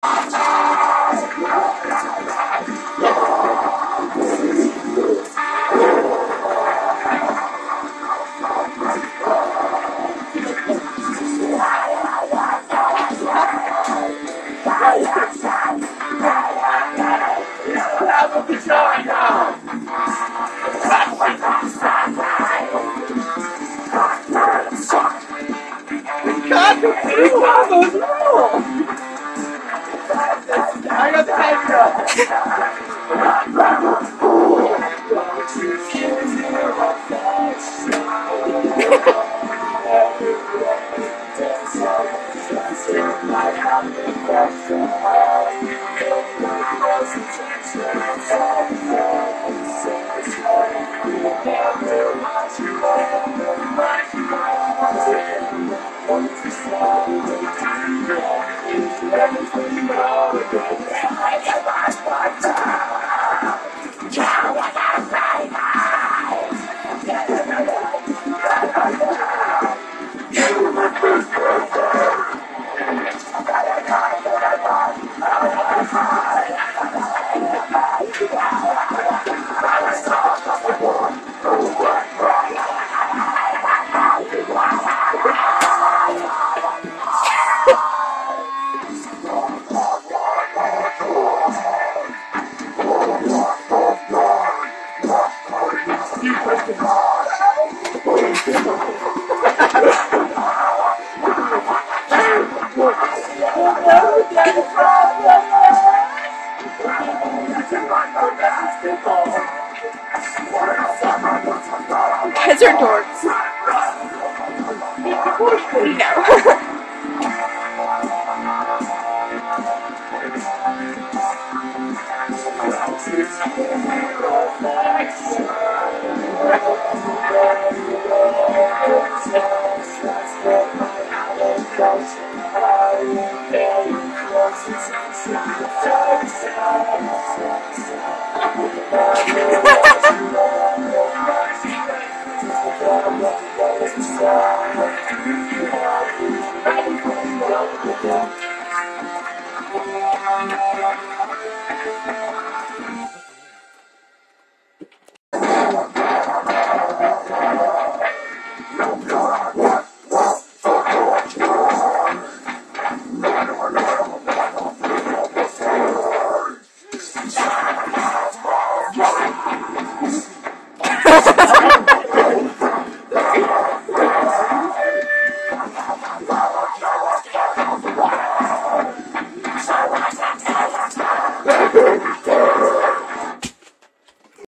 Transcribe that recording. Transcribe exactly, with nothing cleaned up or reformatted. I got the head. Kids are dorks. No. Thank you.